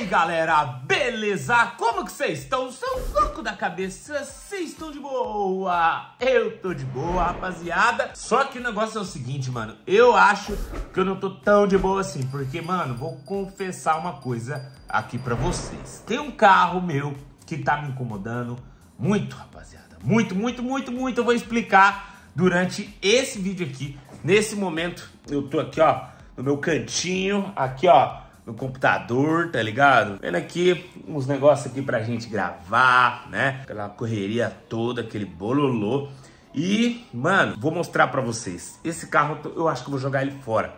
aí, galera, beleza? Como que vocês estão? São louco da cabeça? Vocês estão de boa? Eu tô de boa, rapaziada. Só que o negócio é o seguinte, mano. Eu acho que eu não tô tão de boa assim, porque, mano, vou confessar uma coisa aqui pra vocês. Tem um carro meu que tá me incomodando muito, rapaziada. Muito. Eu vou explicar durante esse vídeo aqui. Nesse momento, eu tô aqui, ó, no meu cantinho, aqui, ó, no computador, tá ligado? Vendo aqui uns negócios aqui pra gente gravar, né? Aquela correria toda, aquele bololô. E, mano, vou mostrar pra vocês. Esse carro, eu acho que eu vou jogar ele fora.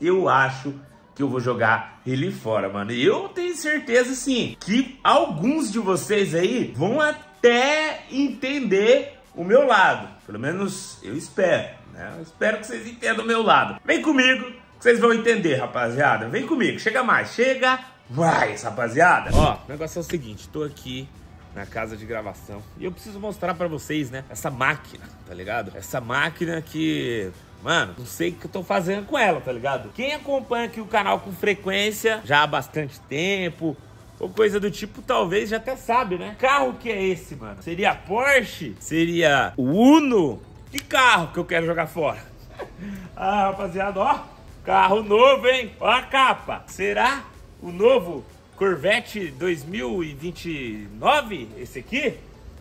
Eu acho que eu vou jogar ele fora, mano. E eu tenho certeza, sim, que alguns de vocês aí vão até entender o meu lado. Pelo menos eu espero, né? Eu espero que vocês entendam o meu lado. Vem comigo! Vocês vão entender, rapaziada. Vem comigo, chega mais, rapaziada. Ó, o negócio é o seguinte, tô aqui na casa de gravação e eu preciso mostrar pra vocês, né, essa máquina, tá ligado? Essa máquina que, mano, não sei o que eu tô fazendo com ela, tá ligado? Quem acompanha aqui o canal com frequência já há bastante tempo ou coisa do tipo, talvez já até sabe, né? Carro que é esse, mano? Seria a Porsche? Seria o Uno? Que carro que eu quero jogar fora? Ah, rapaziada, ó, carro novo, hein? Ó a capa. Será o novo Corvette 2029? Esse aqui?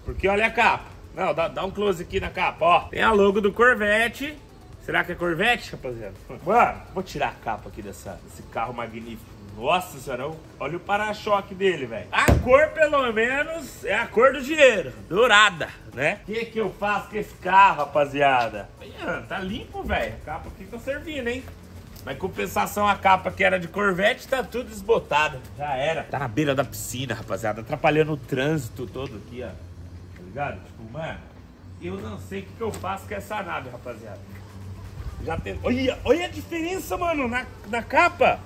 Porque olha a capa. Não, dá um close aqui na capa, ó. Tem a logo do Corvette. Será que é Corvette, rapaziada? Mano, vou tirar a capa aqui desse carro magnífico. Nossa senhora, olha o para-choque dele, velho. A cor, pelo menos, é a cor do dinheiro. Dourada, né? O que eu faço com esse carro, rapaziada? Mano, tá limpo, velho. A capa aqui tá servindo, hein? Mas compensação, a capa que era de Corvette tá tudo desbotada. Já era. Tá na beira da piscina, rapaziada. Atrapalhando o trânsito todo aqui, ó. Tá ligado? Tipo, mano, eu não sei o que eu faço com essa nave, rapaziada. Já tem... Olha a diferença, mano, na capa.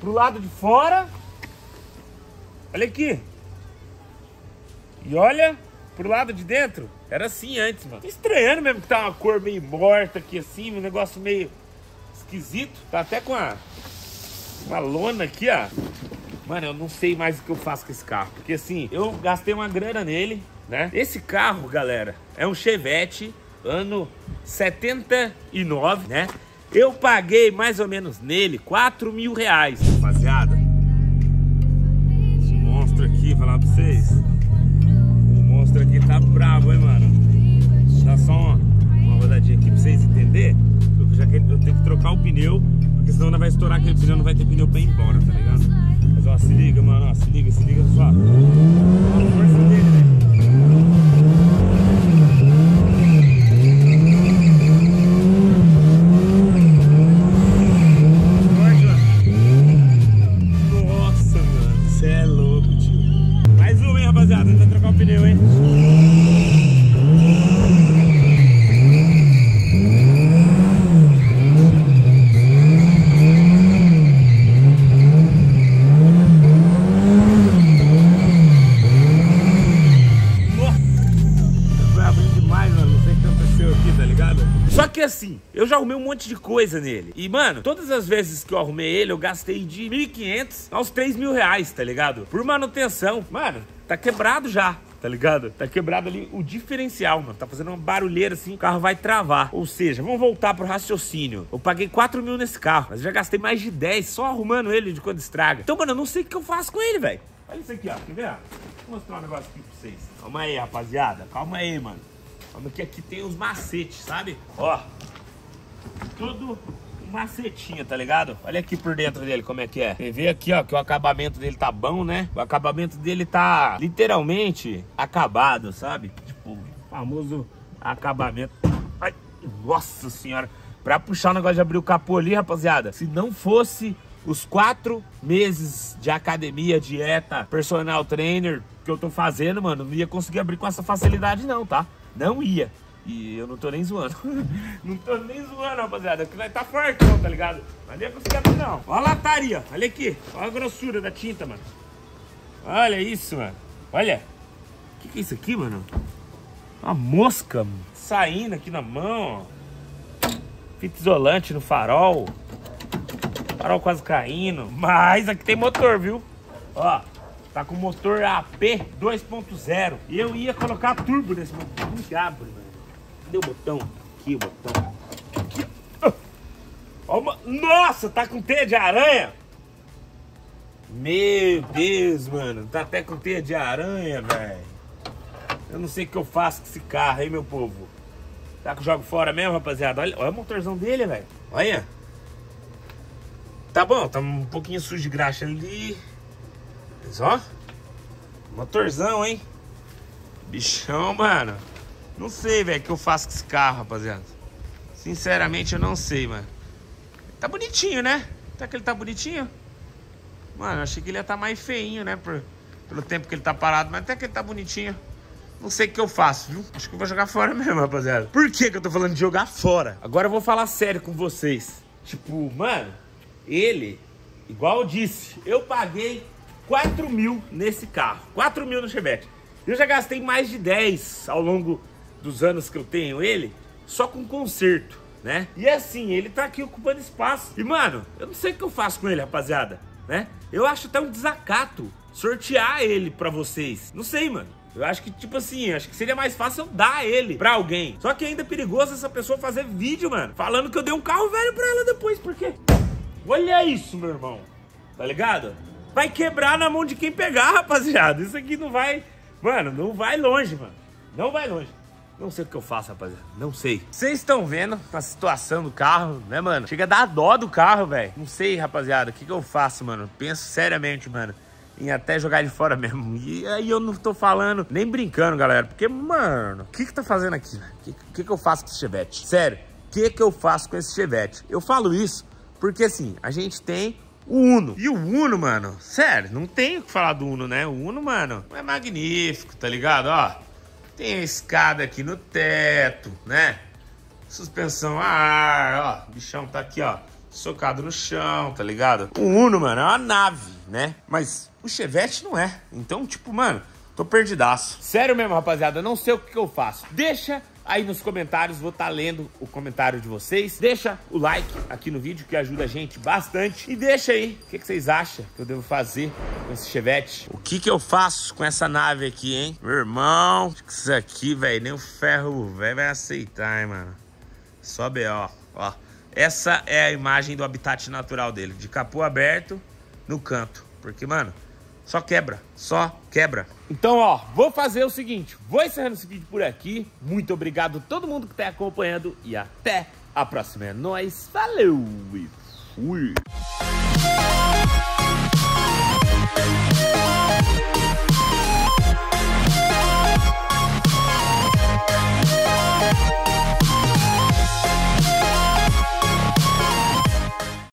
Pro lado de fora. Olha aqui. E olha pro lado de dentro. Era assim antes, mano. Tô estranhando mesmo que tá uma cor meio morta aqui assim. Um negócio meio... esquisito, tá até com uma lona aqui, ó. Mano, eu não sei mais o que eu faço com esse carro, porque assim, eu gastei uma grana nele, né? Esse carro, galera, é um Chevette, ano 79, né? Eu paguei mais ou menos nele 4 mil reais, rapaziada. O monstro aqui, falar pra vocês, o monstro aqui tá bravo, hein, mano? Dá só uma rodadinha aqui pra vocês entenderem. Já que eu tenho que trocar o pneu, porque senão não vai estourar aquele pneu, não vai ter pneu pra ir embora, tá ligado? Mas ó, se liga, mano, ó, se liga só. Olha a força dele, né? Nossa, mano, cê é louco, tio. Mais um, hein, rapaziada, tentar trocar o pneu, hein? Assim, eu já arrumei um monte de coisa nele. E, mano, todas as vezes que eu arrumei ele, eu gastei de 1.500 aos 3 mil reais, tá ligado? Por manutenção. Mano, tá quebrado já, tá ligado? Tá quebrado ali o diferencial, mano. Tá fazendo uma barulheira assim, o carro vai travar. Ou seja, vamos voltar pro raciocínio. Eu paguei 4 mil nesse carro, mas já gastei mais de 10 só arrumando ele de quando estraga. Então, mano, eu não sei o que eu faço com ele, velho. Olha isso aqui, ó. Quer ver? Vou mostrar um negócio aqui pra vocês. Calma aí, rapaziada. Calma aí, mano. Olha que aqui tem uns macetes, sabe? Ó, tudo macetinha, tá ligado? Olha aqui por dentro dele como é que é. Você vê aqui, ó, que o acabamento dele tá bom, né? O acabamento dele tá literalmente acabado, sabe? Tipo, o famoso acabamento. Ai, nossa senhora. Pra puxar o negócio de abrir o capô ali, rapaziada, se não fosse os 4 meses de academia, dieta, personal trainer que eu tô fazendo, mano, não ia conseguir abrir com essa facilidade não, tá? Não ia. E eu não tô nem zoando. Não tô nem zoando, rapaziada. Aqui vai tá fortão, tá ligado? Mas nem ia conseguir abrir, não. Olha a lataria. Olha aqui. Olha a grossura da tinta, mano. Olha isso, mano. Olha. O que é isso aqui, mano? Uma mosca, mano. Saindo aqui na mão. Fita isolante no farol. Farol quase caindo. Mas aqui tem motor, viu? Ó, tá com motor AP 2.0. E eu ia colocar turbo nesse motor. Não se abre, mano. Cadê o botão? Aqui o botão. Aqui, ó. Ó uma... Nossa, tá com teia de aranha. Meu Deus, mano. Tá até com teia de aranha, velho. Eu não sei o que eu faço com esse carro, hein, meu povo. Tá que eu jogo fora mesmo, rapaziada. Olha, olha o motorzão dele, velho. Olha. Tá bom, tá um pouquinho sujo de graxa ali. Mas, ó. Motorzão, hein. Bichão, mano. Não sei, velho, o que eu faço com esse carro, rapaziada. Sinceramente, eu não sei, mano. Tá bonitinho, né? Será que ele tá bonitinho? Mano, eu achei que ele ia tá mais feinho, né? Pelo tempo que ele tá parado. Mas até que ele tá bonitinho. Não sei o que eu faço, viu? Acho que eu vou jogar fora mesmo, rapaziada. Por que que eu tô falando de jogar fora? Agora eu vou falar sério com vocês. Tipo, mano, ele, igual eu disse, eu paguei 4 mil nesse carro. 4 mil no Chevette. Eu já gastei mais de 10 ao longo dos anos que eu tenho ele, só com conserto, né? E assim, ele tá aqui ocupando espaço. E, mano, eu não sei o que eu faço com ele, rapaziada, né? Eu acho até um desacato sortear ele pra vocês. Não sei, mano. Eu acho que, tipo assim, acho que seria mais fácil eu dar ele pra alguém. Só que ainda é perigoso essa pessoa fazer vídeo, mano, falando que eu dei um carro velho pra ela depois, porque... Olha isso, meu irmão. Tá ligado? Vai quebrar na mão de quem pegar, rapaziada. Isso aqui não vai... Mano, não vai longe, mano. Não vai longe. Não sei o que eu faço, rapaziada. Não sei. Vocês estão vendo a situação do carro, né, mano? Chega a dar dó do carro, velho. Não sei, rapaziada. O que que eu faço, mano? Penso seriamente, mano. Em até jogar ele fora mesmo. E aí eu não tô falando, nem brincando, galera. Porque, mano, o que que tá fazendo aqui? O que que eu faço com esse Chevette? Sério, o que que eu faço com esse Chevette? Eu falo isso porque, assim, a gente tem o Uno. E o Uno, mano, sério, não tem o que falar do Uno, né? O Uno, mano, é magnífico, tá ligado? Ó, tem a escada aqui no teto, né? Suspensão a ar, ó. O bichão tá aqui, ó, socado no chão, tá ligado? O Uno, mano, é uma nave, né? Mas o Chevette não é. Então, tipo, mano, tô perdidaço. Sério mesmo, rapaziada, não sei o que eu faço. Deixa aí nos comentários, vou estar lendo o comentário de vocês. Deixa o like aqui no vídeo, que ajuda a gente bastante. E deixa aí, o que que vocês acham que eu devo fazer com esse Chevette? O que que eu faço com essa nave aqui, hein? Meu irmão, acho que isso aqui, velho, nem o ferro velho vai aceitar, hein, mano? Só B.O., ó. Essa é a imagem do habitat natural dele, de capô aberto no canto. Porque, mano, só quebra, só quebra. Então, ó, vou fazer o seguinte, vou encerrando esse vídeo por aqui. Muito obrigado a todo mundo que tá acompanhando e até a próxima. É nóis, valeu e fui!